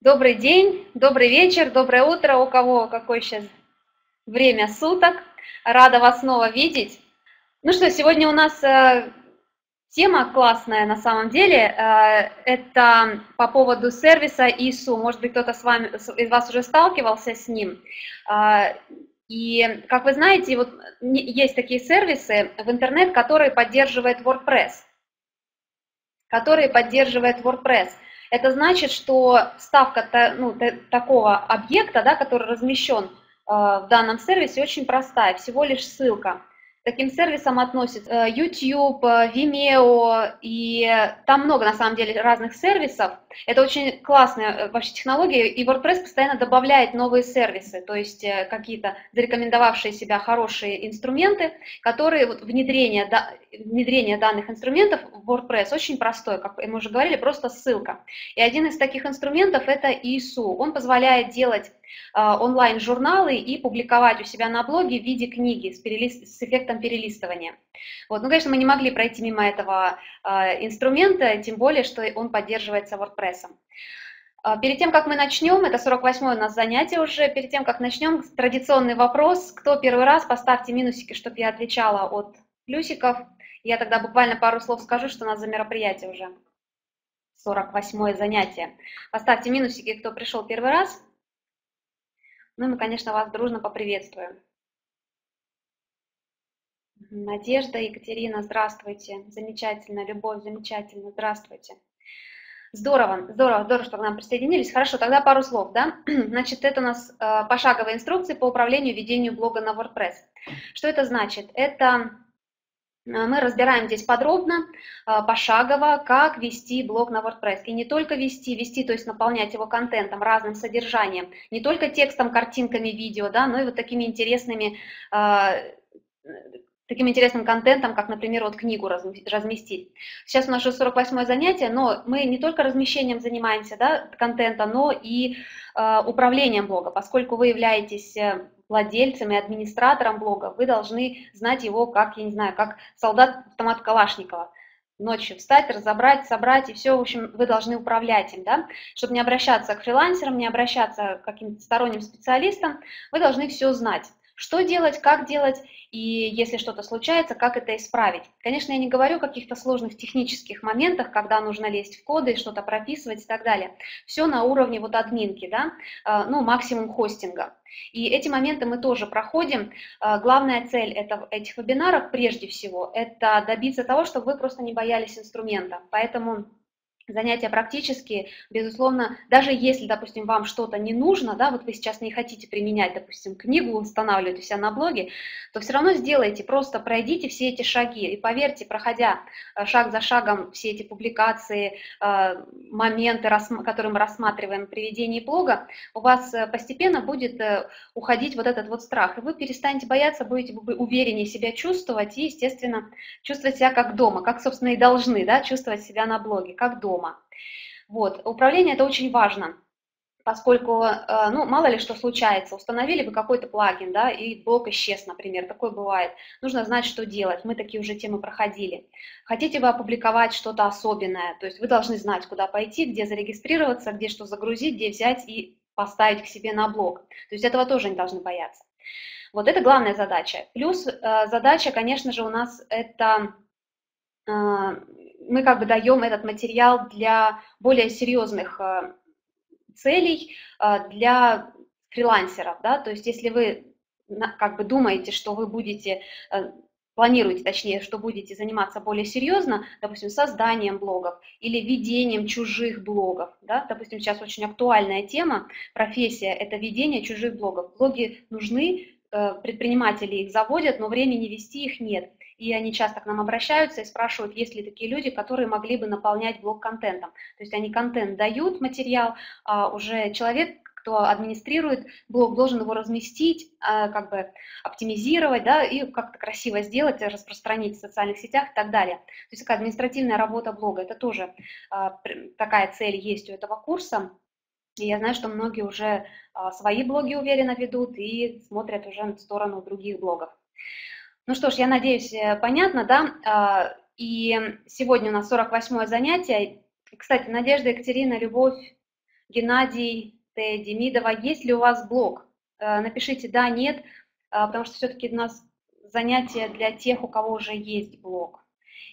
Добрый день, добрый вечер, доброе утро, у кого какое сейчас время суток. Рада вас снова видеть. Ну что, сегодня у нас тема классная на самом деле. Это по поводу сервиса ISSUU. Может быть, кто-то из вас уже сталкивался с ним. И, как вы знаете, вот есть такие сервисы в интернет, которые поддерживает WordPress. Это значит, что ставка такого объекта, да, который размещен в данном сервисе, очень простая, всего лишь ссылка. К таким сервисам относятся YouTube, Vimeo, и там много, на самом деле, разных сервисов. Это очень классная вообще технология, и WordPress постоянно добавляет новые сервисы, то есть какие-то зарекомендовавшие себя хорошие инструменты, которые вот, внедрение данных инструментов в WordPress очень простое, как мы уже говорили, просто ссылка. И один из таких инструментов – это ISSUU. Он позволяет делать онлайн-журналы и публиковать у себя на блоге в виде книги с эффектом перелистывания. Вот. Ну, конечно, мы не могли пройти мимо этого инструмента, тем более, что он поддерживается WordPress. Перед тем, как мы начнем, это 48-е у нас занятие уже, перед тем, как начнем, традиционный вопрос. Кто первый раз, поставьте минусики, чтобы я отвечала от плюсиков. Я тогда буквально пару слов скажу, что у нас за мероприятие уже. 48-е занятие. Поставьте минусики, кто пришел первый раз. Ну и мы, конечно, вас дружно поприветствуем. Надежда, Екатерина, здравствуйте. Замечательно, Любовь, замечательно, здравствуйте. Здорово, здорово, здорово, что к нам присоединились. Хорошо, тогда пару слов, да? Значит, это у нас пошаговые инструкции по управлению ведением блога на WordPress. Что это значит? Это мы разбираем здесь подробно, пошагово, как вести блог на WordPress. И не только вести, то есть наполнять его контентом, разным содержанием, не только текстом, картинками, видео, да, но и вот таким интересным контентом, как, например, вот книгу разместить. Сейчас у нас уже 48-е занятие, но мы не только размещением занимаемся, да, контента, но и управлением блога. Поскольку вы являетесь владельцем и администратором блога, вы должны знать его, как, я не знаю, как солдат-автомат Калашникова. Ночью встать, разобрать, собрать, и все, в общем, вы должны управлять им, да, чтобы не обращаться к фрилансерам, не обращаться к каким-то сторонним специалистам, вы должны все знать. Что делать, как делать, и если что-то случается, как это исправить. Конечно, я не говорю о каких-то сложных технических моментах, когда нужно лезть в коды, что-то прописывать и так далее. Все на уровне вот админки, да, ну, максимум хостинга. И эти моменты мы тоже проходим. Главная цель этих вебинаров, прежде всего, это добиться того, чтобы вы просто не боялись инструмента. Поэтому занятия практические, безусловно, даже если, допустим, вам что-то не нужно, да, вот вы сейчас не хотите применять, допустим, книгу, устанавливать у себя на блоге, то все равно сделайте, просто пройдите все эти шаги. И поверьте, проходя шаг за шагом все эти публикации, моменты, которые мы рассматриваем при ведении блога, у вас постепенно будет уходить вот этот вот страх. И вы перестанете бояться, будете увереннее себя чувствовать и, естественно, чувствовать себя как дома, как, собственно, и должны, да, чувствовать себя на блоге, как дома. Вот. Управление – это очень важно, поскольку, ну, мало ли что случается, установили вы какой-то плагин, да, и блог исчез, например, такое бывает. Нужно знать, что делать, мы такие уже темы проходили. Хотите вы опубликовать что-то особенное, то есть вы должны знать, куда пойти, где зарегистрироваться, где что загрузить, где взять и поставить к себе на блог. То есть этого тоже не должны бояться. Вот это главная задача. Плюс задача, конечно же, у нас это… мы как бы даем этот материал для более серьезных целей, для фрилансеров, да, то есть если вы как бы думаете, что вы будете, планируете, точнее, что будете заниматься более серьезно, допустим, созданием блогов или ведением чужих блогов, да, допустим, сейчас очень актуальная тема, профессия – это ведение чужих блогов, блоги нужны, предприниматели их заводят, но времени вести их нет. И они часто к нам обращаются и спрашивают, есть ли такие люди, которые могли бы наполнять блог контентом. То есть они контент дают, материал, а уже человек, кто администрирует блог, должен его разместить, как бы оптимизировать, да, и как-то красиво сделать, распространить в социальных сетях и так далее. То есть такая административная работа блога, это тоже такая цель есть у этого курса. И я знаю, что многие уже свои блоги уверенно ведут и смотрят уже в сторону других блогов. Ну что ж, я надеюсь, понятно, да? И сегодня у нас 48-е занятие. Кстати, Надежда, Екатерина, Любовь, Геннадий Т. Демидова, есть ли у вас блог? Напишите «да», «нет», потому что все-таки у нас занятие для тех, у кого уже есть блог.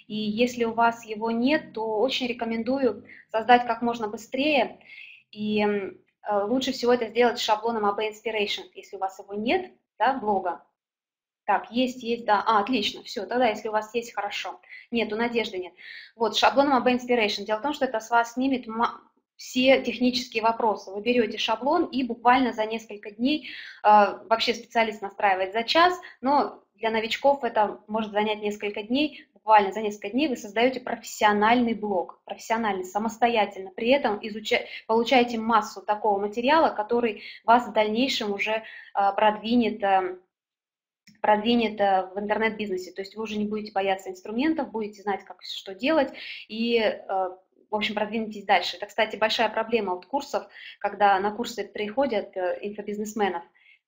И если у вас его нет, то очень рекомендую создать как можно быстрее. И лучше всего это сделать с шаблоном AB-Inspiration, если у вас его нет, да, блога. Так, есть, да. А, отлично, все, тогда если у вас есть, хорошо. Нет, у Надежды нет. Вот, шаблоном AB-Inspiration. Дело в том, что это с вас снимет все технические вопросы. Вы берете шаблон и буквально за несколько дней, вообще специалист настраивает за час, но для новичков это может занять несколько дней. Буквально за несколько дней вы создаете профессиональный блог, профессиональный, самостоятельно. При этом получаете массу такого материала, который вас в дальнейшем уже продвинет в интернет-бизнесе. То есть вы уже не будете бояться инструментов, будете знать, как что делать и, в общем, продвинетесь дальше. Это, кстати, большая проблема от курсов, когда на курсы приходят инфобизнесменов.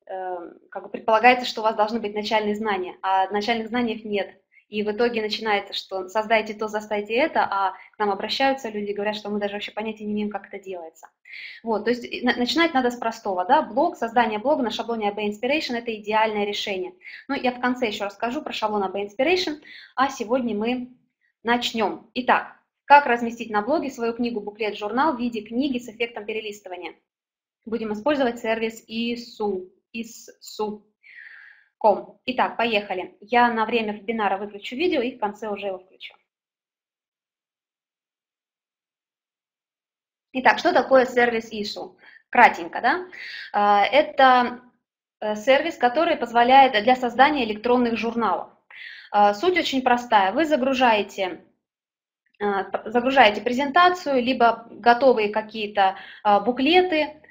Как бы предполагается, что у вас должны быть начальные знания, а начальных знаний нет. И в итоге начинается, что создайте то, заставьте это, а к нам обращаются люди, говорят, что мы даже вообще понятия не имеем, как это делается. Вот, то есть начинать надо с простого, да, блог, создание блога на шаблоне AB-Inspiration – это идеальное решение. Ну, я в конце еще расскажу про шаблон AB-Inspiration, а сегодня мы начнем. Итак, как разместить на блоге свою книгу, буклет, журнал в виде книги с эффектом перелистывания? Будем использовать сервис ISSUU.com. Итак, поехали. Я на время вебинара выключу видео и в конце уже его включу. Итак, что такое сервис ISSUU? Кратенько, да? Это сервис, который позволяет для создания электронных журналов. Суть очень простая. Вы загружаете презентацию, либо готовые какие-то буклеты,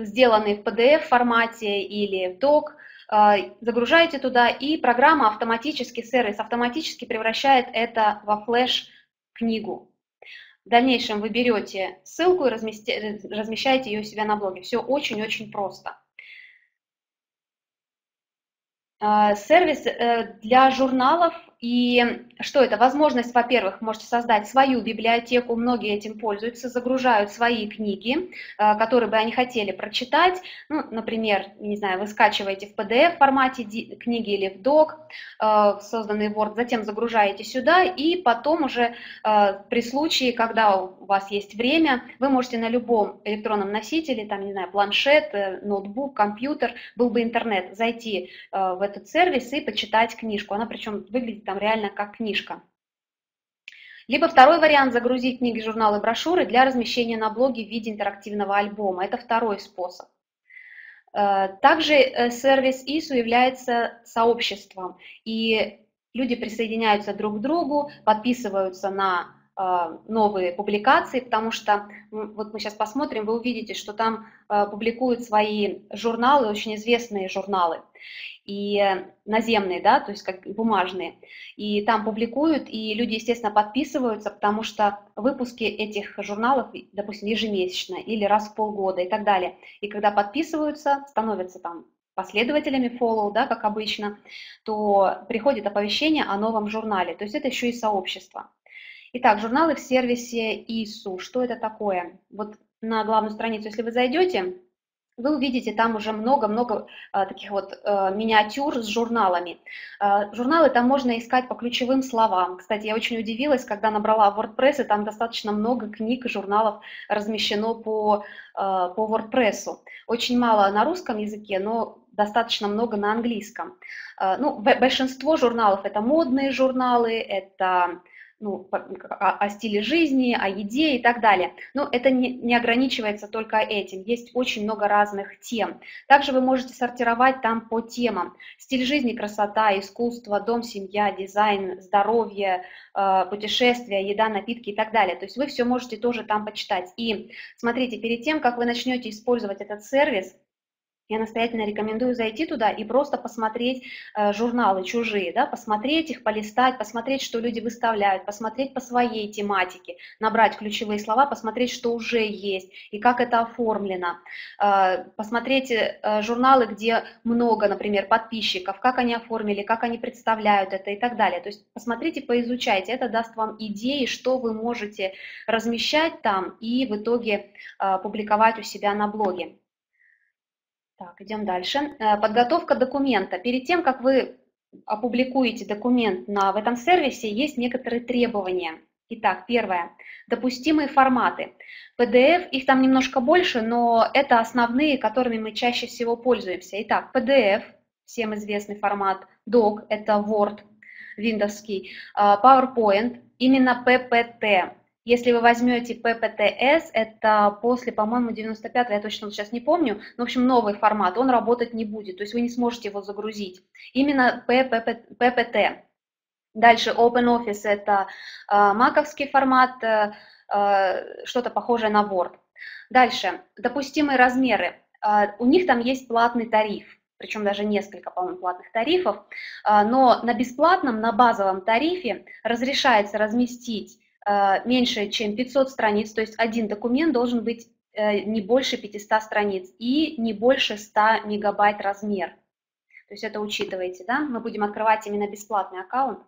сделанные в PDF-формате или в док, загружаете туда, и программа автоматически, сервис автоматически превращает это во флеш-книгу. В дальнейшем вы берете ссылку и размещаете ее у себя на блоге. Все очень-очень просто. Сервис для журналов. И что это? Возможность, во-первых, можете создать свою библиотеку, многие этим пользуются, загружают свои книги, которые бы они хотели прочитать. Ну, например, не знаю, вы скачиваете в PDF-формате книги или в док, созданный Word, затем загружаете сюда, и потом уже при случае, когда у вас есть время, вы можете на любом электронном носителе, там, не знаю, планшет, ноутбук, компьютер, был бы интернет, зайти в этот сервис и почитать книжку. Она причем выглядит там реально как книжка. Либо второй вариант – загрузить книги, журналы, брошюры для размещения на блоге в виде интерактивного альбома. Это второй способ. Также сервис ISSUU является сообществом, и люди присоединяются друг к другу, подписываются на новые публикации, потому что, вот мы сейчас посмотрим, вы увидите, что там публикуют свои журналы, очень известные журналы, и наземные, да, то есть как бумажные, и там публикуют, и люди, естественно, подписываются, потому что выпуски этих журналов, допустим, ежемесячно или раз в полгода и так далее, и когда подписываются, становятся там последователями follow, да, как обычно, то приходит оповещение о новом журнале, то есть это еще и сообщество. Итак, журналы в сервисе ISSUU. Что это такое? Вот на главную страницу, если вы зайдете, вы увидите там уже много-много таких вот миниатюр с журналами. Журналы там можно искать по ключевым словам. Кстати, я очень удивилась, когда набрала WordPress, и там достаточно много книг и журналов размещено по WordPress. Очень мало на русском языке, но достаточно много на английском. Ну, большинство журналов – это модные журналы, это... Ну, о стиле жизни, о еде и так далее. Но это не ограничивается только этим. Есть очень много разных тем. Также вы можете сортировать там по темам. Стиль жизни, красота, искусство, дом, семья, дизайн, здоровье, путешествия, еда, напитки и так далее. То есть вы все можете тоже там почитать. И смотрите, перед тем, как вы начнете использовать этот сервис, Я настоятельно рекомендую зайти туда и просто посмотреть журналы чужие, да, посмотреть их, полистать, посмотреть, что люди выставляют, посмотреть по своей тематике, набрать ключевые слова, посмотреть, что уже есть и как это оформлено, посмотреть журналы, где много, например, подписчиков, как они оформили, как они представляют это и так далее. То есть посмотрите, поизучайте, это даст вам идеи, что вы можете размещать там и в итоге публиковать у себя на блоге. Так, идем дальше. Подготовка документа. Перед тем, как вы опубликуете документ в этом сервисе, есть некоторые требования. Итак, первое. Допустимые форматы. PDF, их там немножко больше, но это основные, которыми мы чаще всего пользуемся. Итак, PDF, всем известный формат, Doc, это Word, Windows-ский, PowerPoint, именно PPT. Если вы возьмете PPTS, это после, по-моему, 95-го, я точно сейчас не помню, но, в общем, новый формат, он работать не будет, то есть вы не сможете его загрузить. Именно PPT. Дальше OpenOffice – это маковский формат, что-то похожее на Word. Дальше, допустимые размеры. У них там есть платный тариф. Причем даже несколько, по-моему, платных тарифов, но на бесплатном, на базовом тарифе разрешается разместить меньше, чем 500 страниц, то есть один документ должен быть не больше 500 страниц и не больше 100 мегабайт размер. То есть это учитывайте, да? Мы будем открывать именно бесплатный аккаунт.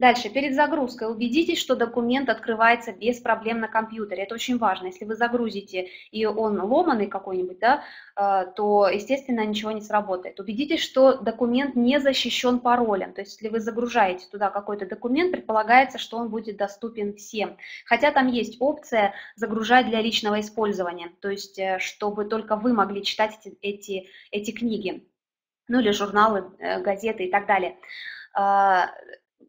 Дальше, перед загрузкой убедитесь, что документ открывается без проблем на компьютере. Это очень важно. Если вы загрузите, и он ломаный какой-нибудь, да, то, естественно, ничего не сработает. Убедитесь, что документ не защищен паролем. То есть, если вы загружаете туда какой-то документ, предполагается, что он будет доступен всем. Хотя там есть опция загружать для личного использования, то есть, чтобы только вы могли читать эти книги, ну или журналы, газеты и так далее.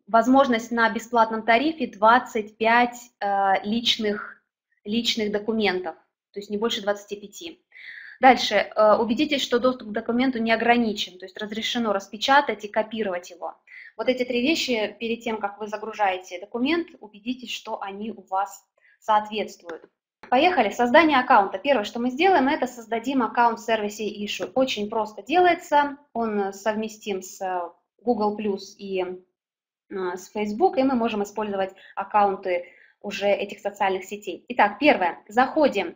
Возможность на бесплатном тарифе 25 личных документов, то есть не больше 25. Дальше, убедитесь, что доступ к документу не ограничен, то есть разрешено распечатать и копировать его. Вот эти три вещи, перед тем, как вы загружаете документ, убедитесь, что они у вас соответствуют. Поехали, создание аккаунта. Первое, что мы сделаем, это создадим аккаунт в сервисе ISSUU. Очень просто делается, он совместим с Google+ и с Facebook, и мы можем использовать аккаунты уже этих социальных сетей. Итак, первое. Заходим,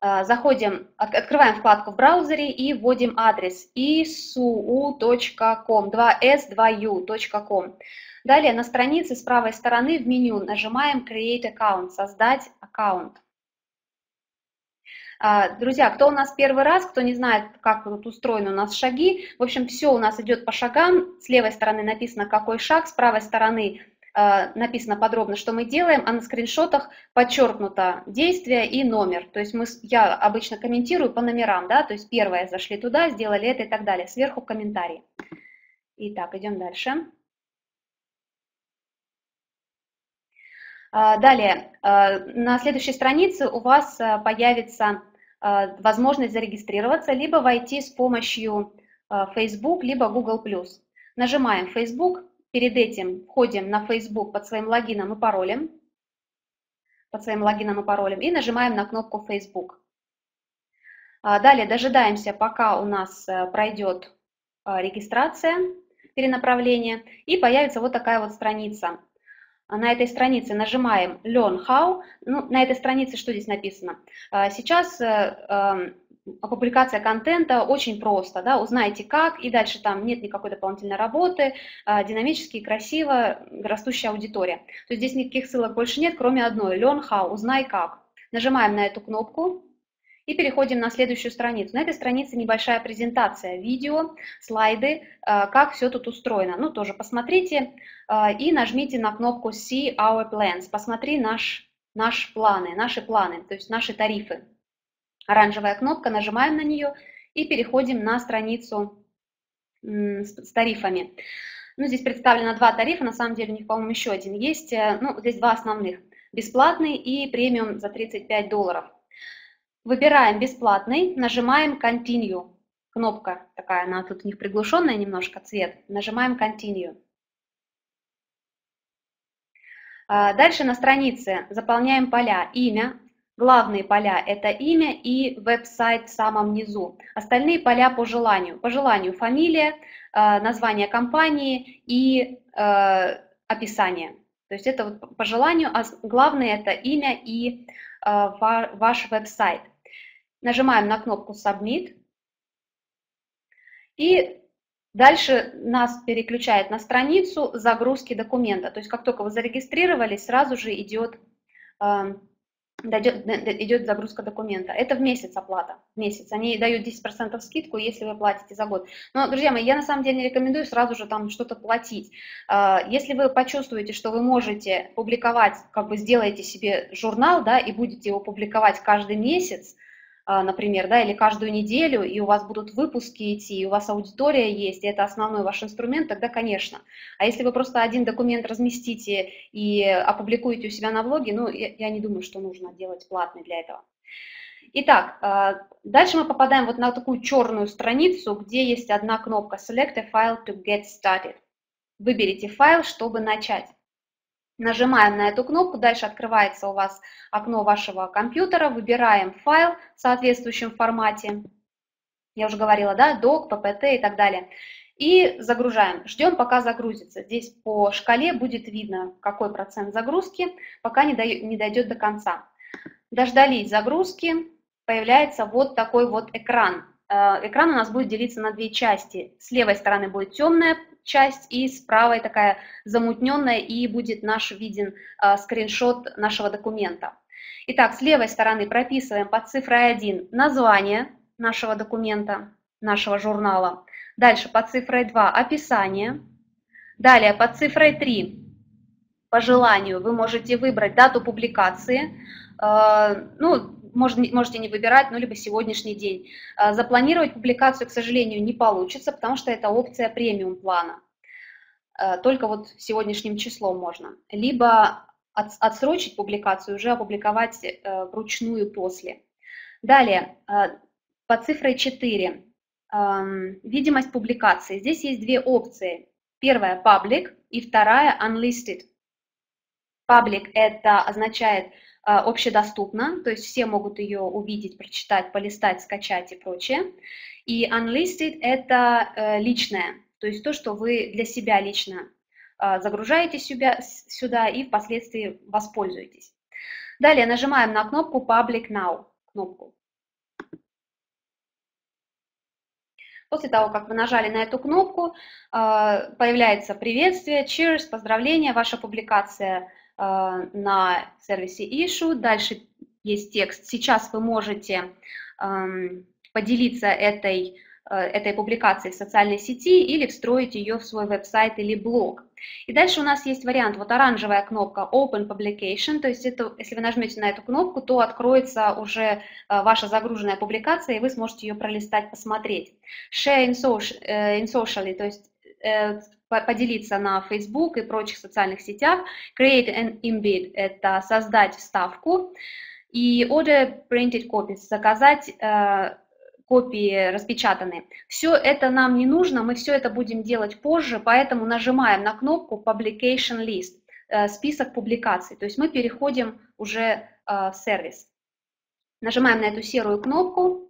открываем вкладку в браузере и вводим адрес issuu.com, 2s2u.com. Далее на странице с правой стороны в меню нажимаем Create Account, создать аккаунт. Друзья, кто у нас первый раз, кто не знает, как тут устроены у нас шаги, в общем, все у нас идет по шагам, с левой стороны написано, какой шаг, с правой стороны написано подробно, что мы делаем, а на скриншотах подчеркнуто действие и номер, то есть я обычно комментирую по номерам, да, то есть первое зашли туда, сделали это и так далее, сверху комментарий. Итак, идем дальше. Далее, на следующей странице у вас появится возможность зарегистрироваться, либо войти с помощью Facebook, либо Google+. Нажимаем Facebook, перед этим входим на Facebook под своим логином и паролем, и нажимаем на кнопку Facebook. Далее дожидаемся, пока у нас пройдет регистрация, перенаправление, и появится вот такая вот страница. На этой странице нажимаем Learn How. Ну, на этой странице что здесь написано? Сейчас публикация контента очень просто, да, узнаете как, и дальше там нет никакой дополнительной работы, динамически, красиво, растущая аудитория. То есть здесь никаких ссылок больше нет, кроме одной, Learn How, узнай как. Нажимаем на эту кнопку и переходим на следующую страницу. На этой странице небольшая презентация, видео, слайды, как все тут устроено. Ну, тоже посмотрите и нажмите на кнопку See Our Plans. Посмотри наши планы, то есть наши тарифы. Оранжевая кнопка, нажимаем на нее и переходим на страницу с тарифами. Ну, здесь представлено два тарифа, на самом деле у них, по-моему, еще один есть. Ну, здесь два основных, бесплатный и премиум за $35. Выбираем бесплатный, нажимаем Continue. Кнопка такая, она тут у них приглушенная немножко, цвет. Нажимаем Continue. Дальше на странице заполняем поля имя, Главные поля – это имя и веб-сайт в самом низу. Остальные поля по желанию. По желанию фамилия, название компании и описание. То есть это вот по желанию, а главное – это имя и ваш веб-сайт. Нажимаем на кнопку «Submit». И дальше нас переключает на страницу загрузки документа. То есть как только вы зарегистрировались, сразу же идет загрузка документа. Это в месяц оплата. В месяц. Они дают 10% скидку, если вы платите за год. Но, друзья мои, я на самом деле не рекомендую сразу же там что-то платить. Если вы почувствуете, что вы можете публиковать, как бы сделаете себе журнал, да, и будете его публиковать каждый месяц, например, да, или каждую неделю, и у вас будут выпуски идти, и у вас аудитория есть, и это основной ваш инструмент, тогда, конечно. А если вы просто один документ разместите и опубликуете у себя на блоге, ну, я не думаю, что нужно делать платный для этого. Итак, дальше мы попадаем вот на такую черную страницу, где есть одна кнопка «Select a file to get started». Выберите файл, чтобы начать. Нажимаем на эту кнопку, дальше открывается у вас окно вашего компьютера, выбираем файл в соответствующем формате, я уже говорила, да, док, PPT и так далее, и загружаем, ждем, пока загрузится. Здесь по шкале будет видно, какой процент загрузки, пока не дойдет до конца. Дождались загрузки, появляется вот такой вот экран. Экран у нас будет делиться на две части. С левой стороны будет темная часть и с правой такая замутненная, и будет наш виден скриншот нашего документа. Итак, с левой стороны прописываем под цифрой 1 название нашего документа, нашего журнала. Дальше под цифрой 2 описание. Далее под цифрой 3 по желанию вы можете выбрать дату публикации. Ну, можете не выбирать, ну, либо сегодняшний день. Запланировать публикацию, к сожалению, не получится, потому что это опция премиум плана. Только вот сегодняшним числом можно. Либо отсрочить публикацию, уже опубликовать вручную после. Далее, по цифре 4, видимость публикации. Здесь есть две опции. Первая – public и вторая – unlisted. Public – это означает общедоступна, то есть все могут ее увидеть, прочитать, полистать, скачать и прочее. И unlisted – это личное, то есть то, что вы для себя лично загружаете сюда и впоследствии воспользуетесь. Далее нажимаем на кнопку Public Now. Кнопку. После того, как вы нажали на эту кнопку, появляется приветствие, cheers, поздравления, ваша публикация на сервисе ISSUU. Дальше есть текст. Сейчас вы можете поделиться этой публикацией в социальной сети или встроить ее в свой веб-сайт или блог. И дальше у нас есть вариант, вот оранжевая кнопка Open Publication, то есть это, если вы нажмете на эту кнопку, то откроется уже ваша загруженная публикация, и вы сможете ее пролистать, посмотреть. Share in socially, то есть поделиться на Facebook и прочих социальных сетях. Create an embed – это создать вставку. И order printed copies – заказать копии распечатанные. Все это нам не нужно, мы все это будем делать позже, поэтому нажимаем на кнопку Publication List – список публикаций. То есть мы переходим уже в сервис. Нажимаем на эту серую кнопку.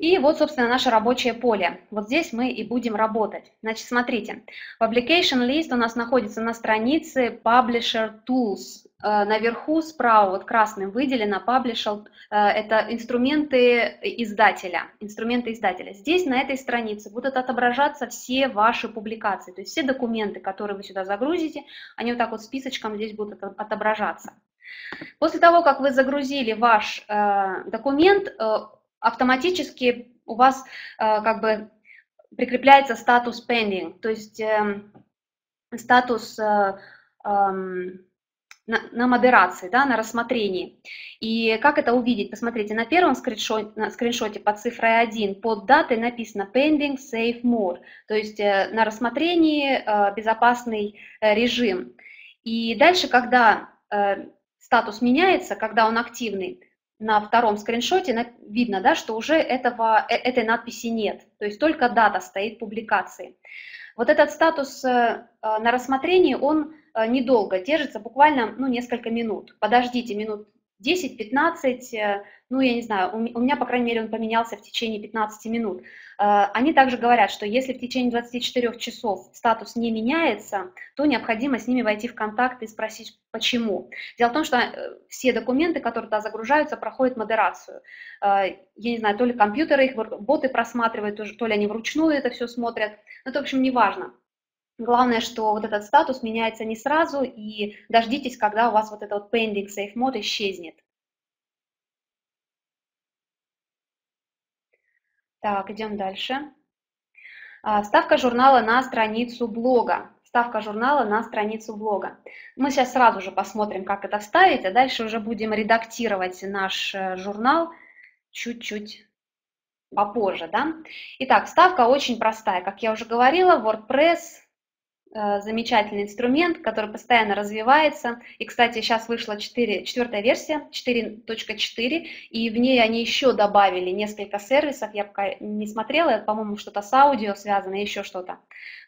И вот, собственно, наше рабочее поле. Вот здесь мы и будем работать. Значит, смотрите, Publication List у нас находится на странице Publisher Tools. Наверху справа, вот красным выделено, Publisher – это инструменты издателя. Инструменты издателя. Здесь, на этой странице, будут отображаться все ваши публикации, то есть все документы, которые вы сюда загрузите, они вот так вот списочком здесь будут отображаться. После того, как вы загрузили ваш документ, автоматически у вас как бы прикрепляется статус pending, то есть статус на модерации, да, на рассмотрении. И как это увидеть? Посмотрите, на первом скриншоте под цифрой 1 под датой написано pending, save more, то есть на рассмотрении, безопасный режим. И дальше, когда статус меняется, когда он активный, на втором скриншоте видно, да, что уже этой надписи нет, то есть только дата стоит публикации. Вот этот статус на рассмотрении, он недолго держится, буквально, ну, несколько минут. Подождите минут 10-15, ну, я не знаю, у меня, по крайней мере, он поменялся в течение 15 минут. Они также говорят, что если в течение 24 часов статус не меняется, то необходимо с ними войти в контакт и спросить, почему. Дело в том, что все документы, которые туда загружаются, проходят модерацию. Я не знаю, то ли компьютеры их, боты просматривают, то ли они вручную это все смотрят. Но это, в общем, неважно. Главное, что вот этот статус меняется не сразу, и дождитесь, когда у вас вот этот pending save mode исчезнет. Так, идем дальше. Вставка журнала на страницу блога. Вставка журнала на страницу блога. Мы сейчас сразу же посмотрим, как это вставить, а дальше уже будем редактировать наш журнал чуть-чуть попозже, да? Итак, вставка очень простая. Как я уже говорила, WordPress... замечательный инструмент, который постоянно развивается. И, кстати, сейчас вышла четвертая версия, 4.4, и в ней они еще добавили несколько сервисов. Я пока не смотрела, по-моему, что-то с аудио связано, еще что-то.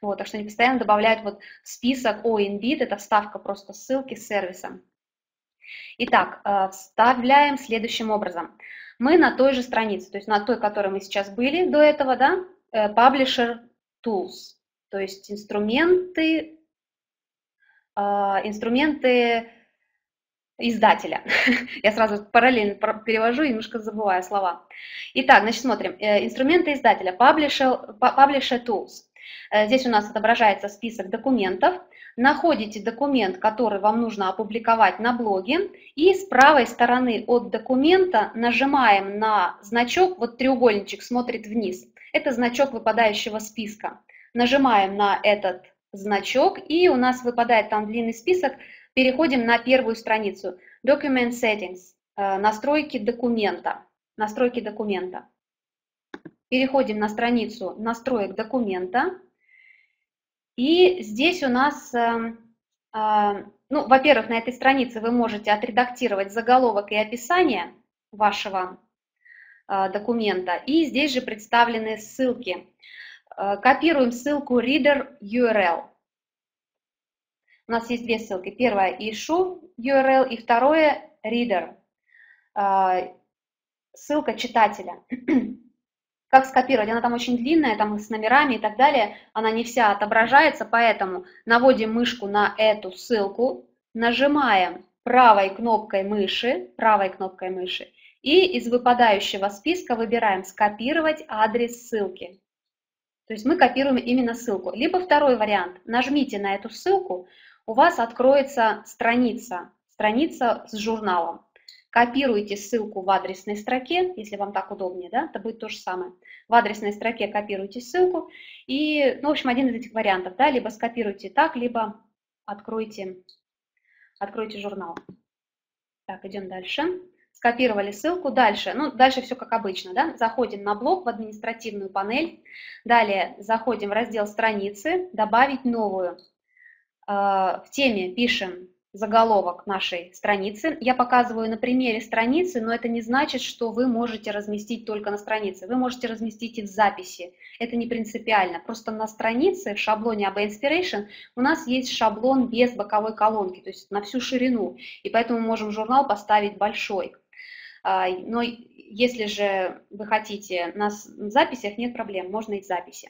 Вот, так что они постоянно добавляют вот в список OINBIT, это вставка просто ссылки с сервисом. Итак, вставляем следующим образом. Мы на той же странице, то есть на той, на которой мы сейчас были до этого, да, Publisher Tools. То есть инструменты издателя. Я сразу параллельно перевожу и немножко забываю слова. Итак, значит, смотрим. Инструменты издателя, Publisher Tools. Здесь у нас отображается список документов. Находите документ, который вам нужно опубликовать на блоге. И с правой стороны от документа нажимаем на значок, вот треугольничек смотрит вниз. Это значок выпадающего списка. Нажимаем на этот значок, и у нас выпадает там длинный список. Переходим на первую страницу. Document Settings. Настройки документа. Настройки документа. Переходим на страницу настроек документа. И здесь у нас, ну, во-первых, на этой странице вы можете отредактировать заголовок и описание вашего документа. И здесь же представлены ссылки. Копируем ссылку Reader URL. У нас есть две ссылки. Первая Issue URL и вторая Reader. Ссылка читателя. Как скопировать? Она там очень длинная, там с номерами и так далее. Она не вся отображается, поэтому наводим мышку на эту ссылку, нажимаем правой кнопкой мыши и из выпадающего списка выбираем «Скопировать адрес ссылки». То есть мы копируем именно ссылку. Либо второй вариант. Нажмите на эту ссылку, у вас откроется страница с журналом. Копируйте ссылку в адресной строке, если вам так удобнее, да, это будет то же самое. В адресной строке копируйте ссылку. И, ну, в общем, один из этих вариантов, да, либо скопируйте так, либо откройте журнал. Так, идем дальше. Скопировали ссылку, дальше, ну, дальше все как обычно, да, заходим на блог в административную панель, далее заходим в раздел страницы, добавить новую, в теме пишем заголовок нашей страницы, я показываю на примере страницы, но это не значит, что вы можете разместить только на странице, вы можете разместить и в записи, это не принципиально, просто на странице в шаблоне AB-Inspiration у нас есть шаблон без боковой колонки, то есть на всю ширину, и поэтому мы можем журнал поставить большой. Но если же вы хотите, на записях нет проблем, можно и в записи.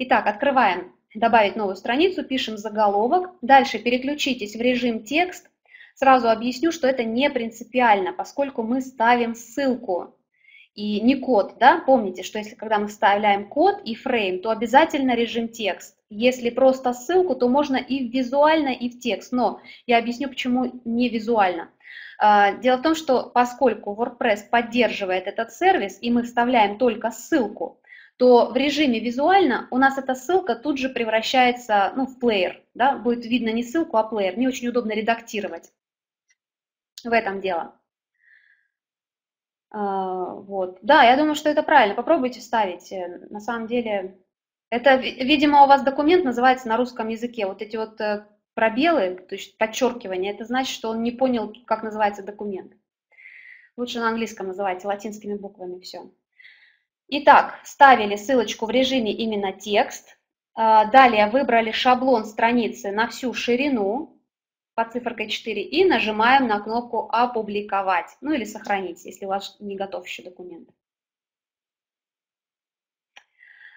Итак, открываем «Добавить новую страницу», пишем заголовок, дальше переключитесь в режим «Текст». Сразу объясню, что это не принципиально, поскольку мы ставим ссылку и не код, да? Помните, что если когда мы вставляем код и фрейм, то обязательно режим «Текст». Если просто ссылку, то можно и визуально, и в текст, но я объясню, почему не визуально. Дело в том, что поскольку WordPress поддерживает этот сервис, и мы вставляем только ссылку, то в режиме визуально у нас эта ссылка тут же превращается, ну, в плеер. Да? Будет видно не ссылку, а плеер. Не очень удобно редактировать. В этом дело. Вот. Да, я думаю, что это правильно. Попробуйте вставить. На самом деле, это, видимо, у вас документ называется на русском языке. Вот эти вот пробелы, то есть подчеркивание, это значит, что он не понял, как называется документ. Лучше на английском называйте, латинскими буквами все. Итак, вставили ссылочку в режиме именно текст. Далее выбрали шаблон страницы на всю ширину. под цифрой 4 и нажимаем на кнопку «Опубликовать», ну или «Сохранить», если у вас не готов еще документ.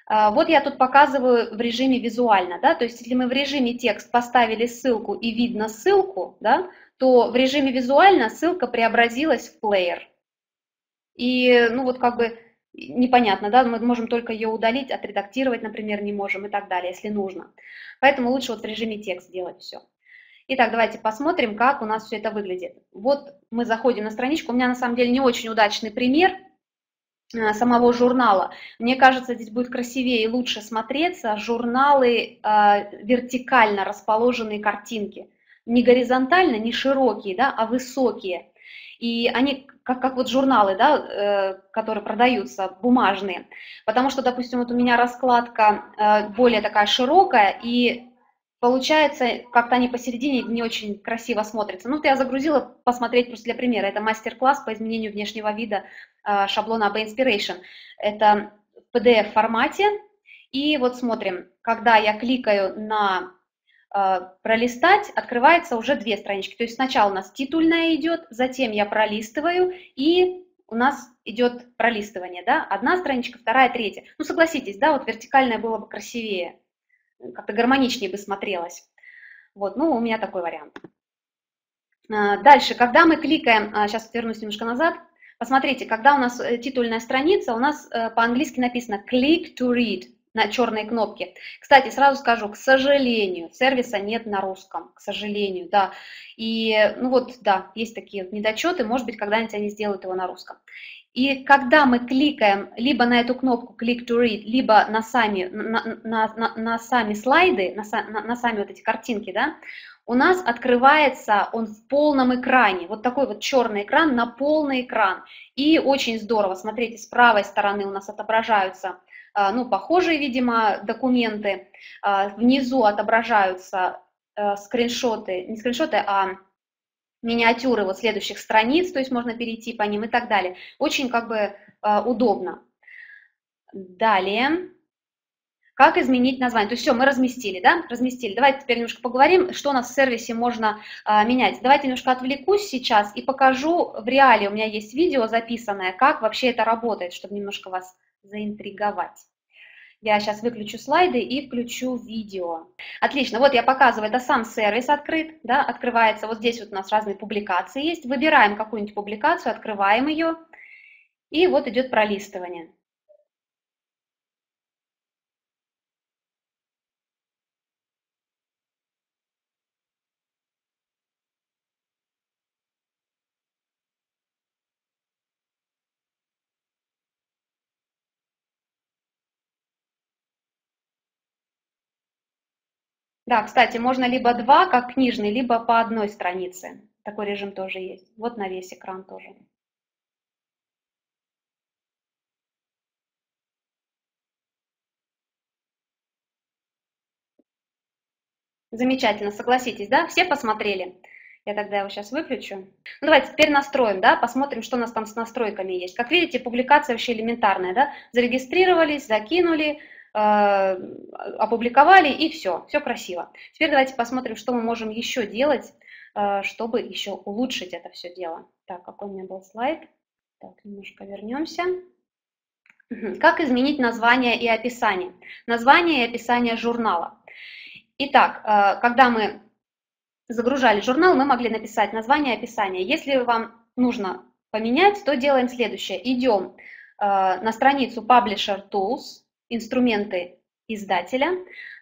Вот я тут показываю в режиме визуально, да, то есть если мы в режиме текст поставили ссылку и видно ссылку, да, то в режиме визуально ссылка преобразилась в плеер. И, ну вот как бы непонятно, да, мы можем только ее удалить, отредактировать, например, не можем и так далее, если нужно. Поэтому лучше вот в режиме текст делать все. Итак, давайте посмотрим, как у нас все это выглядит. Вот мы заходим на страничку, у меня на самом деле не очень удачный пример самого журнала. Мне кажется, здесь будет красивее и лучше смотреться журналы вертикально расположенные картинки. Не горизонтально, не широкие, да, а высокие. И они, как вот журналы, да, которые продаются, бумажные. Потому что, допустим, вот у меня раскладка более такая широкая, и получается, как-то они посередине не очень красиво смотрятся. Ну, вот я загрузила посмотреть просто для примера. Это мастер-класс по изменению внешнего вида шаблона AB-Inspiration. Это в PDF-формате. И вот смотрим, когда я кликаю на пролистать, открывается уже две странички. То есть сначала у нас титульная идет, затем я пролистываю, и у нас идет пролистывание. Да? Одна страничка, вторая, третья. Ну, согласитесь, да, вот вертикальное было бы красивее. Как-то гармоничнее бы смотрелось. Вот, ну, у меня такой вариант. Дальше, когда мы кликаем, сейчас вернусь немножко назад, посмотрите, когда у нас титульная страница, у нас по-английски написано «click to read» на черной кнопке. Кстати, сразу скажу, к сожалению, сервиса нет на русском, к сожалению, да. И, ну вот, да, есть такие недочеты, может быть, когда-нибудь они сделают его на русском. И когда мы кликаем либо на эту кнопку «Click to read», либо на сами слайды, на сами вот эти картинки, да, у нас открывается он в полном экране, вот такой вот черный экран на полный экран. И очень здорово, смотрите, с правой стороны у нас отображаются, ну, похожие, видимо, документы, внизу отображаются скриншоты, не скриншоты, а миниатюры вот следующих страниц, то есть можно перейти по ним и так далее. Очень как бы удобно. Далее, как изменить название? То есть все, мы разместили, да? Разместили. Давайте теперь немножко поговорим, что у нас в сервисе можно менять. Давайте немножко отвлекусь сейчас и покажу в реале. У меня есть видео записанное, как вообще это работает, чтобы немножко вас заинтриговать. Я сейчас выключу слайды и включу видео. Отлично, вот я показываю, это сам сервис открыт, да, открывается, вот здесь вот у нас разные публикации есть, выбираем какую-нибудь публикацию, открываем ее, и вот идет пролистывание. Да, кстати, можно либо два, как книжный, либо по одной странице. Такой режим тоже есть. Вот на весь экран тоже. Замечательно, согласитесь, да? Все посмотрели? Я тогда его сейчас выключу. Ну, давайте теперь настроим, да, посмотрим, что у нас там с настройками есть. Как видите, публикация вообще элементарная, да? Зарегистрировались, закинули, опубликовали, и все, все красиво. Теперь давайте посмотрим, что мы можем еще делать, чтобы еще улучшить это все дело. Так, какой у меня был слайд? Так, немножко вернемся. Как изменить название и описание? Название и описание журнала. Итак, когда мы загружали журнал, мы могли написать название и описание. Если вам нужно поменять, то делаем следующее. Идем на страницу Publisher Tools, инструменты издателя.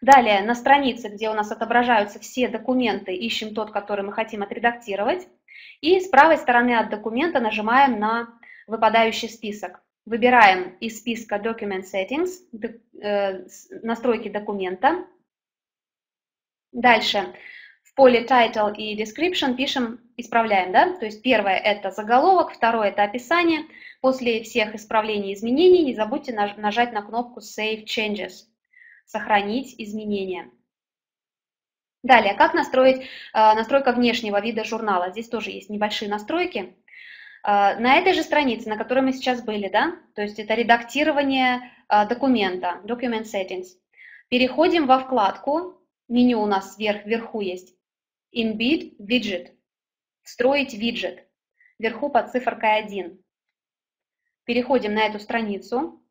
Далее на странице, где у нас отображаются все документы, ищем тот, который мы хотим отредактировать. И с правой стороны от документа нажимаем на выпадающий список. Выбираем из списка Document Settings, настройки документа. Дальше в поле Title и Description пишем, исправляем, да? То есть первое это заголовок, второе это описание. После всех исправлений и изменений не забудьте нажать на кнопку Save Changes, сохранить изменения. Далее, как настроить настройка внешнего вида журнала? Здесь тоже есть небольшие настройки. На этой же странице, на которой мы сейчас были, да, то есть это редактирование документа, Document Settings. Переходим во вкладку, меню у нас вверху есть. Embed Widget. Встроить виджет. Вверху под цифркой 1. Переходим на эту страницу.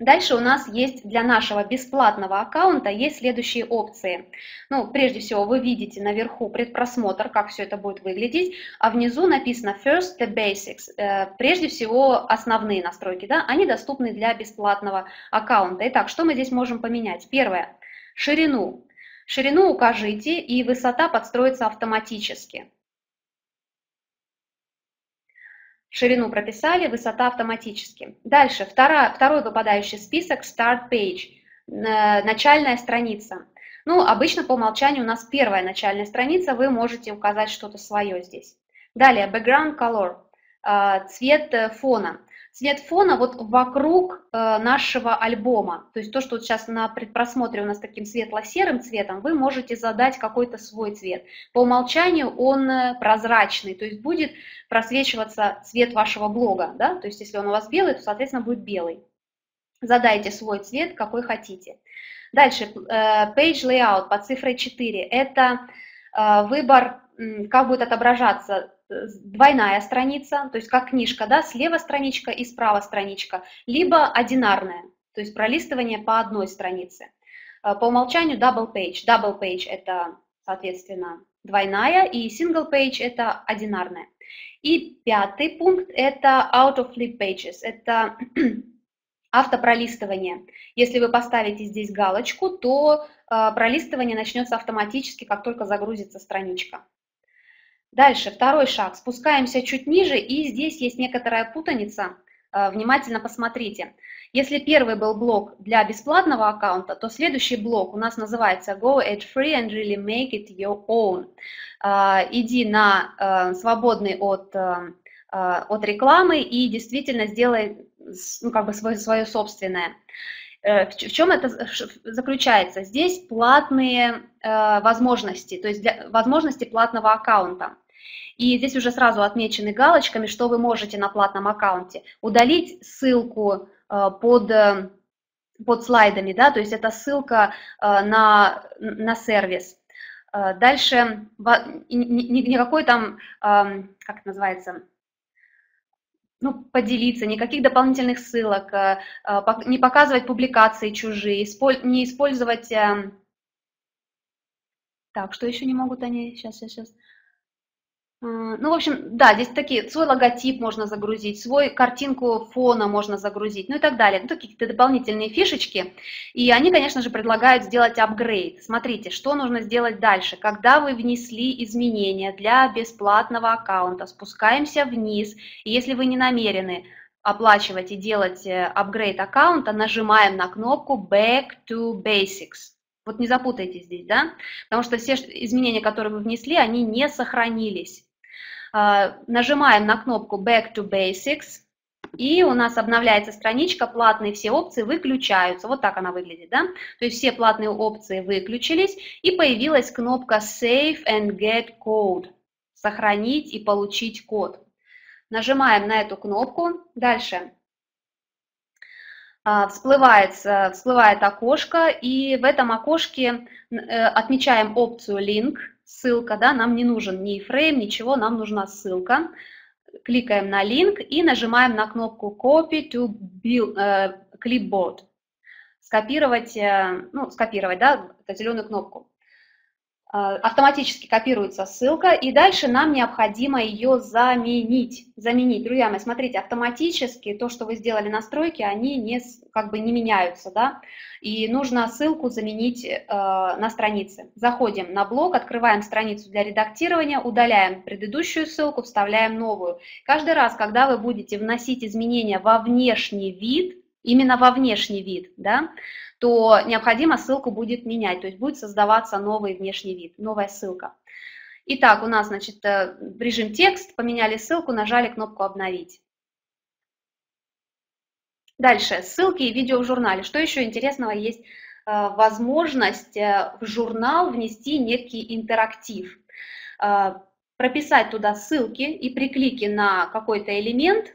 Дальше у нас есть для нашего бесплатного аккаунта есть следующие опции. Ну, прежде всего, вы видите наверху предпросмотр, как все это будет выглядеть, а внизу написано First the Basics. Прежде всего, основные настройки, да, они доступны для бесплатного аккаунта. Итак, что мы здесь можем поменять? Первое. Ширину. Ширину укажите, и высота подстроится автоматически. Ширину прописали, высота автоматически. Дальше, второй выпадающий список, Start Page, начальная страница. Ну, обычно по умолчанию у нас первая начальная страница, вы можете указать что-то свое здесь. Далее, Background Color, цвет фона. Цвет фона вот вокруг нашего альбома, то есть то, что вот сейчас на предпросмотре у нас таким светло-серым цветом, вы можете задать какой-то свой цвет. По умолчанию он прозрачный, то есть будет просвечиваться цвет вашего блога, да? То есть если он у вас белый, то, соответственно, будет белый. Задайте свой цвет, какой хотите. Дальше, Page Layout под цифрой 4. Это выбор, как будет отображаться двойная страница, то есть как книжка, да, слева страничка и справа страничка, либо одинарная, то есть пролистывание по одной странице. По умолчанию double page это, соответственно, двойная, и single page это одинарная. И пятый пункт это out of flip pages, это автопролистывание. Если вы поставите здесь галочку, то пролистывание начнется автоматически, как только загрузится страничка. Дальше, второй шаг. Спускаемся чуть ниже, и здесь есть некоторая путаница. Внимательно посмотрите. Если первый был блок для бесплатного аккаунта, то следующий блок у нас называется Go ad free and really make it your own. Иди на свободный от рекламы и действительно сделай, ну, как бы свое собственное. В чем это заключается? Здесь платные возможности, то есть возможности платного аккаунта. И здесь уже сразу отмечены галочками, что вы можете на платном аккаунте. Удалить ссылку под слайдами, да, то есть это ссылка на сервис. Дальше никакой там, как это называется, ну, поделиться, никаких дополнительных ссылок, не показывать публикации чужие, не использовать... Так, что еще не могут они? Сейчас. Ну, в общем, да, здесь такие, свой логотип можно загрузить, свою картинку фона можно загрузить, ну и так далее. Ну, какие-то дополнительные фишечки. И они, конечно же, предлагают сделать апгрейд. Смотрите, что нужно сделать дальше. Когда вы внесли изменения для бесплатного аккаунта, спускаемся вниз, и если вы не намерены оплачивать и делать апгрейд аккаунта, нажимаем на кнопку «Back to Basics». Вот не запутайтесь здесь, да? Потому что все изменения, которые вы внесли, они не сохранились. Нажимаем на кнопку Back to Basics, и у нас обновляется страничка, платные все опции выключаются. Вот так она выглядит, да? То есть все платные опции выключились, и появилась кнопка Save and Get Code. Сохранить и получить код. Нажимаем на эту кнопку. Дальше всплывает окошко, и в этом окошке отмечаем опцию Link. Ссылка, да, нам не нужен ни фрейм, ничего, нам нужна ссылка. Кликаем на линк и нажимаем на кнопку Copy to Clipboard. Скопировать, ну, скопировать, да, эту зеленую кнопку. Автоматически копируется ссылка, и дальше нам необходимо ее заменить. Друзья мои, смотрите, автоматически то, что вы сделали настройки, они не, как бы не меняются, да? И нужно ссылку заменить на странице. Заходим на блог, открываем страницу для редактирования, удаляем предыдущую ссылку, вставляем новую. Каждый раз, когда вы будете вносить изменения во внешний вид, именно во внешний вид, да, то необходимо ссылку будет менять, то есть будет создаваться новый внешний вид, новая ссылка. Итак, у нас, значит, режим текст, поменяли ссылку, нажали кнопку «Обновить». Дальше, ссылки и видео в журнале. Что еще интересного есть? Возможность в журнал внести некий интерактив. Прописать туда ссылки, и при клике на какой-то элемент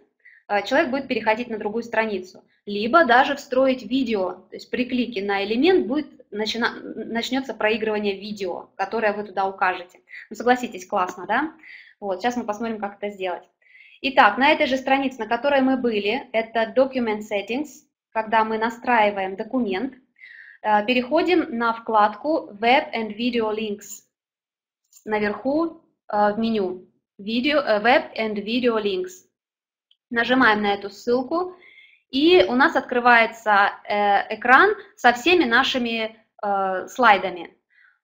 человек будет переходить на другую страницу. Либо даже встроить видео, то есть при клике на элемент будет начнется проигрывание видео, которое вы туда укажете. Ну, согласитесь, классно, да? Вот, сейчас мы посмотрим, как это сделать. Итак, на этой же странице, на которой мы были, это Document Settings, когда мы настраиваем документ, переходим на вкладку Web and Video Links. Наверху в меню Web and Video Links. Нажимаем на эту ссылку, и у нас открывается экран со всеми нашими слайдами.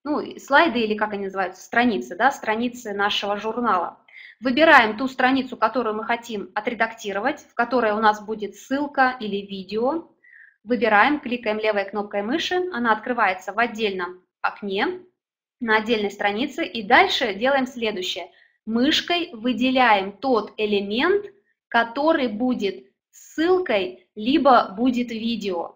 Ну, слайды или как они называются, страницы, да, страницы нашего журнала. Выбираем ту страницу, которую мы хотим отредактировать, в которой у нас будет ссылка или видео. Выбираем, кликаем левой кнопкой мыши, она открывается в отдельном окне, на отдельной странице. И дальше делаем следующее. Мышкой выделяем тот элемент, который будет ссылкой, либо будет видео.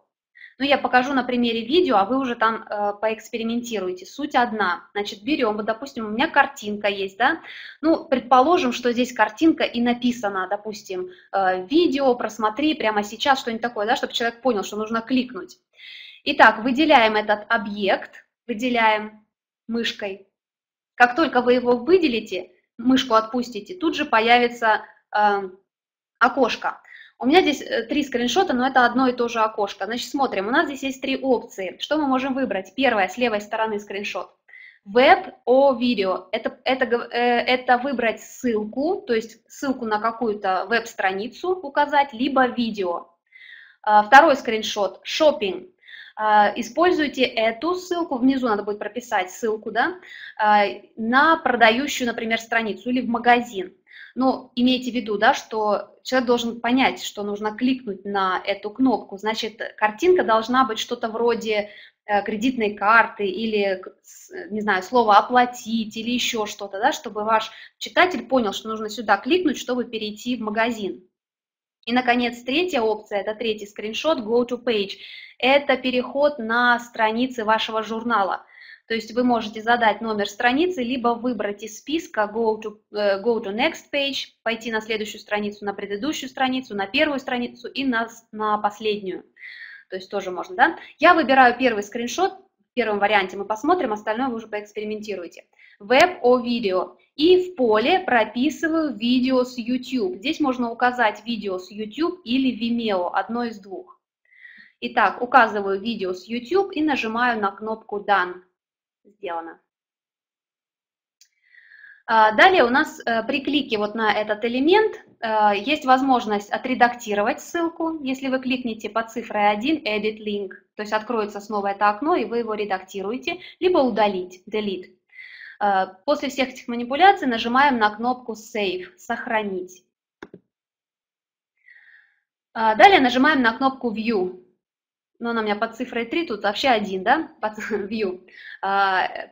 Ну, я покажу на примере видео, а вы уже там поэкспериментируете. Суть одна. Значит, берем, вот, допустим, у меня картинка есть, да? Ну, предположим, что здесь картинка и написано, допустим, видео, просмотри прямо сейчас, что-нибудь такое, да, чтобы человек понял, что нужно кликнуть. Итак, выделяем этот объект, выделяем мышкой. Как только вы его выделите, мышку отпустите, тут же появится окошко. У меня здесь 3 скриншота, но это одно и то же окошко. Значит, смотрим, у нас здесь есть 3 опции. Что мы можем выбрать? Первая, с левой стороны скриншот. Web or Video. Это выбрать ссылку, то есть ссылку на какую-то веб-страницу указать, либо видео. Второй скриншот. Shopping. Используйте эту ссылку, внизу надо будет прописать ссылку, да, на продающую, например, страницу или в магазин. Но имейте в виду, да, что человек должен понять, что нужно кликнуть на эту кнопку. Значит, картинка должна быть что-то вроде кредитной карты или, не знаю, слово «оплатить» или еще что-то, да, чтобы ваш читатель понял, что нужно сюда кликнуть, чтобы перейти в магазин. И, наконец, третья опция, это третий скриншот «Go to page». Это переход на страницы вашего журнала. То есть вы можете задать номер страницы, либо выбрать из списка go to next page, пойти на следующую страницу, на предыдущую страницу, на первую страницу и на последнюю. То есть тоже можно, да? Я выбираю первый скриншот, в первом варианте мы посмотрим, остальное вы уже поэкспериментируете. Web or video. И в поле прописываю видео с YouTube. Здесь можно указать видео с YouTube или Vimeo, одно из двух. Итак, указываю видео с YouTube и нажимаю на кнопку Done. Сделано. Далее у нас при клике вот на этот элемент есть возможность отредактировать ссылку. Если вы кликните по цифре 1 Edit Link, то есть откроется снова это окно, и вы его редактируете, либо удалить, Delete. После всех этих манипуляций нажимаем на кнопку Save, сохранить. Далее нажимаем на кнопку View. Но она у меня под цифрой 3, тут вообще 1, да, под view,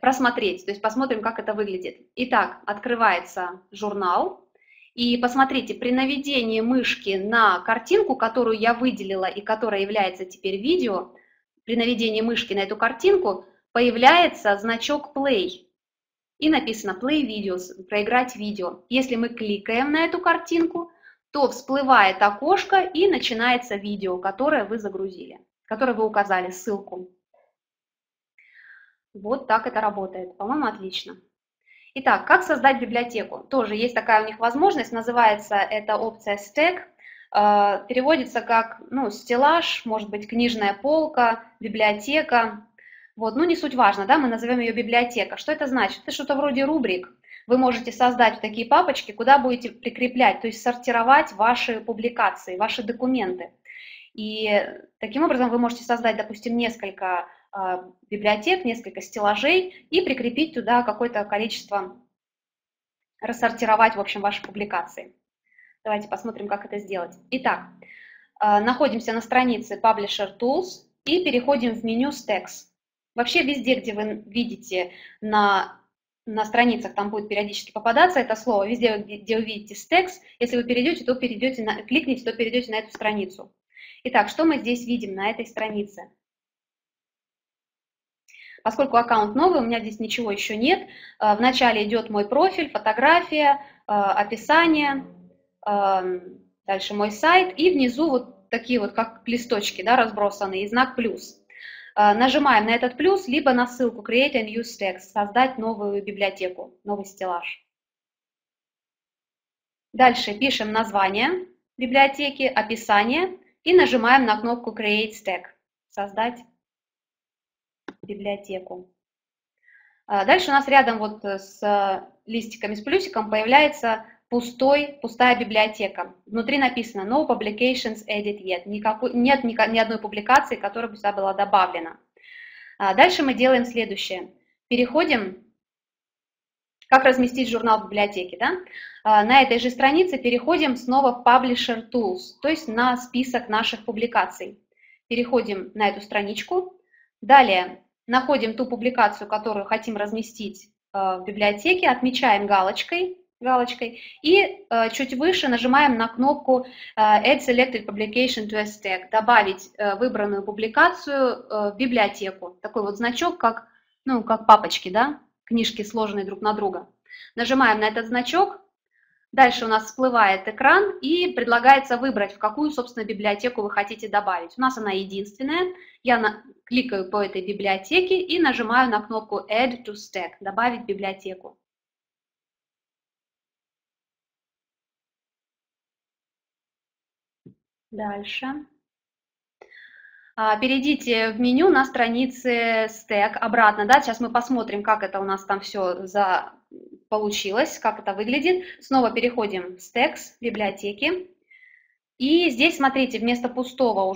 просмотреть, то есть посмотрим, как это выглядит. Итак, открывается журнал, и посмотрите, при наведении мышки на картинку, которую я выделила и которая является теперь видео, при наведении мышки на эту картинку появляется значок play, и написано play video, проиграть видео. Если мы кликаем на эту картинку, то всплывает окошко и начинается видео, которое вы загрузили. Который вы указали, ссылку. Вот так это работает. По-моему, отлично. Итак, как создать библиотеку? Тоже есть такая у них возможность, называется эта опция «Stack». Переводится как, ну, стеллаж, может быть, книжная полка, библиотека. Вот, ну, не суть важно, да, мы назовем ее библиотека. Что это значит? Это что-то вроде рубрик. Вы можете создать такие папочки, куда будете прикреплять, то есть сортировать ваши публикации, ваши документы. И таким образом вы можете создать, допустим, несколько библиотек, несколько стеллажей и прикрепить туда какое-то количество, рассортировать, в общем, ваши публикации. Давайте посмотрим, как это сделать. Итак, находимся на странице Publisher Tools и переходим в меню Stacks. Вообще везде, где вы видите на страницах, там будет периодически попадаться это слово, везде, где вы видите Stacks, если вы перейдете, то перейдете, кликните, то перейдете на эту страницу. Итак, что мы здесь видим на этой странице? Поскольку аккаунт новый, у меня здесь ничего еще нет. Вначале идет мой профиль, фотография, описание, дальше мой сайт и внизу вот такие вот как листочки, да, разбросанные, и знак плюс. нажимаем на этот плюс, либо на ссылку Create and Use Text, создать новую библиотеку, новый стеллаж. Дальше пишем название библиотеки, описание и нажимаем на кнопку Create Stack, создать библиотеку. Дальше у нас рядом вот с листиками, с плюсиком появляется пустая библиотека. Внутри написано No Publications Added Yet. Нет ни одной публикации, которая бы сюда была добавлена. Дальше мы делаем следующее. Переходим, как разместить журнал в библиотеке. Да? На этой же странице переходим снова в Publisher Tools, то есть на список наших публикаций. Переходим на эту страничку. Далее находим ту публикацию, которую хотим разместить в библиотеке, отмечаем галочкой и чуть выше нажимаем на кнопку Add Selected Publication to a Stack, добавить выбранную публикацию в библиотеку. Такой вот значок, как, ну, как папочки, да, книжки, сложенные друг на друга. Нажимаем на этот значок, дальше у нас всплывает экран и предлагается выбрать, в какую, собственно, библиотеку вы хотите добавить. У нас она единственная. Я кликаю по этой библиотеке и нажимаю на кнопку Add to Stack, добавить библиотеку. Дальше. Перейдите в меню на странице Stack обратно. Да? Сейчас мы посмотрим, как это у нас там все получилось, как это выглядит. Снова переходим в Stacks, библиотеки. И здесь, смотрите, вместо пустого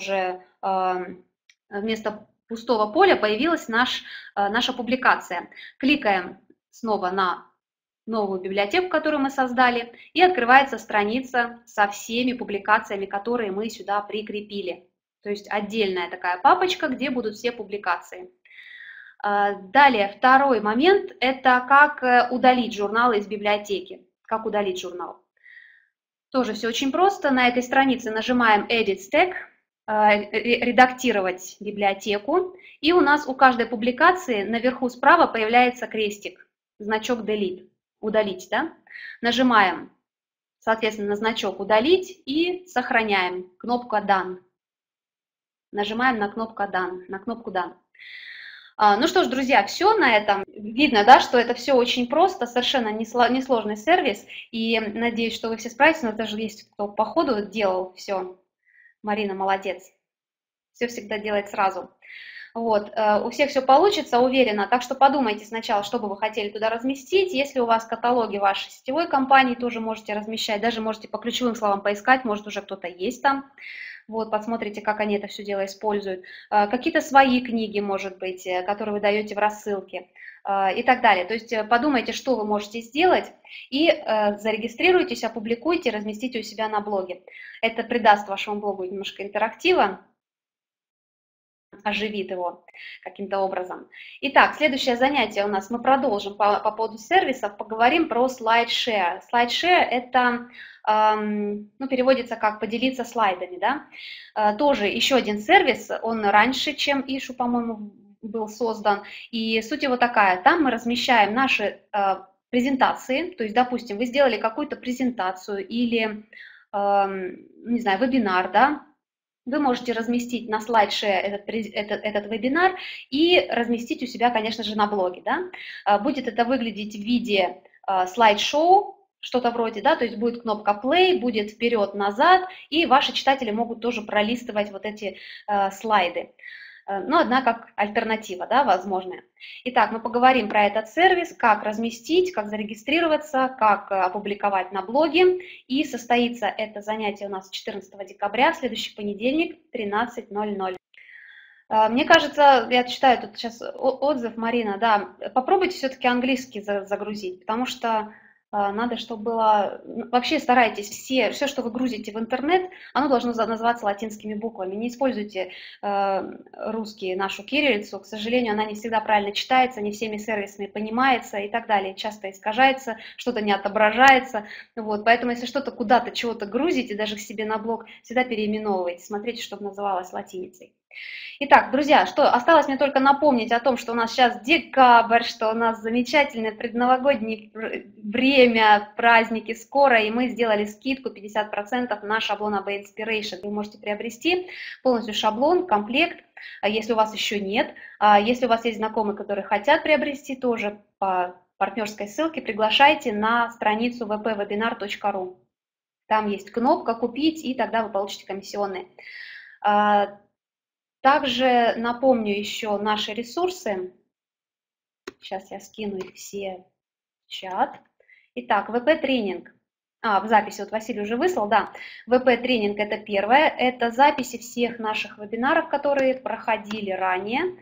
поля появилась наша публикация. Кликаем снова на новую библиотеку, которую мы создали, и открывается страница со всеми публикациями, которые мы сюда прикрепили. То есть отдельная такая папочка, где будут все публикации. Далее, второй момент – это как удалить журнал из библиотеки. Как удалить журнал. Тоже все очень просто. На этой странице нажимаем Edit Stack, редактировать библиотеку, и у нас у каждой публикации наверху справа появляется крестик, значок Delete. Удалить, да? Нажимаем, соответственно, на значок удалить и сохраняем кнопку Done. Нажимаем на кнопку Done. Ну что ж, друзья, все на этом. Видно, да, что это все очень просто, совершенно несложный сервис. И надеюсь, что вы все справитесь, но даже есть кто по ходу делал все. Марина молодец. Все всегда делает сразу. Вот, у всех все получится, уверена, так что подумайте сначала, что бы вы хотели туда разместить. Если у вас каталоги вашей сетевой компании, тоже можете размещать, даже можете по ключевым словам поискать, может уже кто-то есть там. Вот, посмотрите, как они это все дело используют. Какие-то свои книги, может быть, которые вы даете в рассылке и так далее. То есть подумайте, что вы можете сделать, и зарегистрируйтесь, опубликуйте, разместите у себя на блоге. Это придаст вашему блогу немножко интерактива, оживит его каким-то образом. Итак, следующее занятие у нас мы продолжим по поводу сервисов, поговорим про SlideShare. SlideShare это, ну, переводится как поделиться слайдами, да? Тоже еще один сервис, он раньше, чем ISSUU, по-моему, был создан, и суть его такая, там мы размещаем наши презентации, то есть, допустим, вы сделали какую-то презентацию или, не знаю, вебинар, да, вы можете разместить на SlideShare этот вебинар и разместить у себя, конечно же, на блоге. Да? Будет это выглядеть в виде слайд-шоу, что-то вроде, да, то есть будет кнопка play, будет вперед-назад, и ваши читатели могут тоже пролистывать вот эти слайды. Но одна как альтернатива, да, возможная. Итак, мы поговорим про этот сервис, как разместить, как зарегистрироваться, как опубликовать на блоге. И состоится это занятие у нас 14 декабря, следующий понедельник, 13:00. Мне кажется, я читаю тут сейчас отзыв, Марина, да, попробуйте все-таки английский загрузить, потому что надо, чтобы было... Вообще старайтесь, все, что вы грузите в интернет, оно должно называться латинскими буквами. Не используйте русские, нашу кириллицу. К сожалению, она не всегда правильно читается, не всеми сервисами понимается и так далее. Часто искажается, что-то не отображается. Вот. Поэтому, если что-то куда-то, чего-то грузите, даже к себе на блог, всегда переименовывайте. Смотрите, чтобы называлось латиницей. Итак, друзья, что осталось мне только напомнить о том, что у нас сейчас декабрь, что у нас замечательное предновогоднее время, праздники скоро, и мы сделали скидку 50% на шаблон AB-Inspiration. Вы можете приобрести полностью шаблон, комплект, если у вас еще нет. Если у вас есть знакомые, которые хотят приобрести, тоже по партнерской ссылке приглашайте на страницу WPwebinar.ru. Там есть кнопка «Купить», и тогда вы получите комиссионные. Также напомню еще наши ресурсы. Сейчас я скину их все в чат. Итак, ВП-тренинг. В записи, вот Василий уже выслал, да. ВП-тренинг – это первое. Это записи всех наших вебинаров, которые проходили ранее.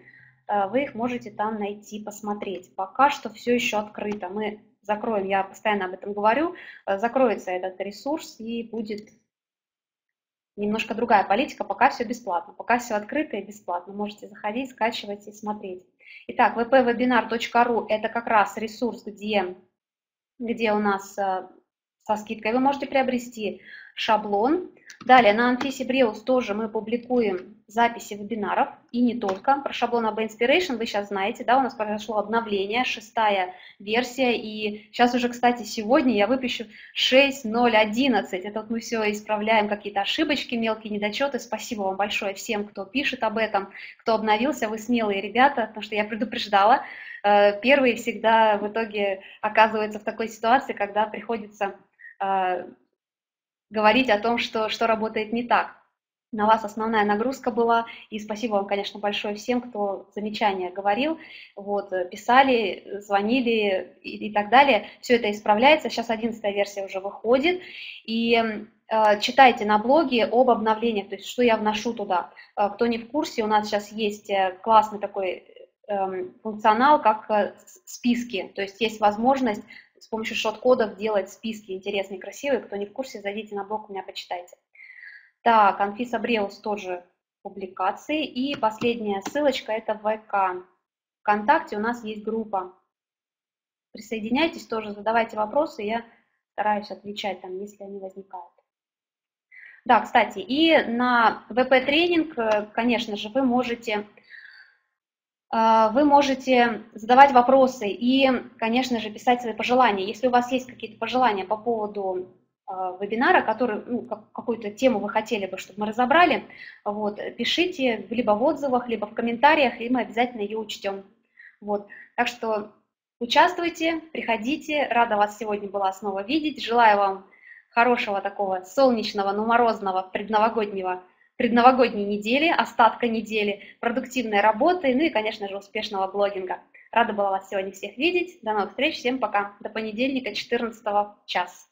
Вы их можете там найти, посмотреть. Пока что все еще открыто. Мы закроем, я постоянно об этом говорю, закроется этот ресурс и будет... Немножко другая политика, пока все бесплатно, пока все открыто и бесплатно. Можете заходить, скачивать и смотреть. Итак, wpwebinar.ru – это как раз ресурс, где у нас со скидкой вы можете приобрести шаблон. Далее на Анфисе Бреус тоже мы публикуем записи вебинаров, и не только. Про шаблон AB-Inspiration вы сейчас знаете, да, у нас произошло обновление, 6-я версия, и сейчас уже, кстати, сегодня я выпущу 6.0.11. Это вот мы все исправляем, какие-то ошибочки, мелкие недочеты. Спасибо вам большое всем, кто пишет об этом, кто обновился, вы смелые ребята, потому что я предупреждала. Первые всегда в итоге оказываются в такой ситуации, когда приходится... говорить о том, что работает не так. На вас основная нагрузка была, и спасибо вам, конечно, большое всем, кто замечания говорил, вот, писали, звонили и так далее. Все это исправляется, сейчас 11-я версия уже выходит, и читайте на блоге об обновлениях, то есть что я вношу туда. Кто не в курсе, у нас сейчас есть классный такой функционал, как списки, то есть есть возможность с помощью шот-кодов делать списки интересные, красивые. Кто не в курсе, зайдите на блог, у меня почитайте. Так, Анфиса Бреус тоже публикации. И последняя ссылочка – это ВК. ВКонтакте у нас есть группа. Присоединяйтесь тоже, задавайте вопросы, я стараюсь отвечать там, если они возникают. Да, кстати, и на ВП-тренинг, конечно же, вы можете задавать вопросы и, конечно же, писать свои пожелания. Если у вас есть какие-то пожелания по поводу вебинара, который, ну, какую-то тему вы хотели бы, чтобы мы разобрали, вот, пишите либо в отзывах, либо в комментариях, и мы обязательно ее учтем. Вот. Так что участвуйте, приходите. Рада вас сегодня была снова видеть. Желаю вам хорошего такого солнечного, но морозного предновогодней недели, остатка недели, продуктивной работы, ну и, конечно же, успешного блогинга. Рада была вас сегодня всех видеть. До новых встреч. Всем пока. До понедельника, 14 в час.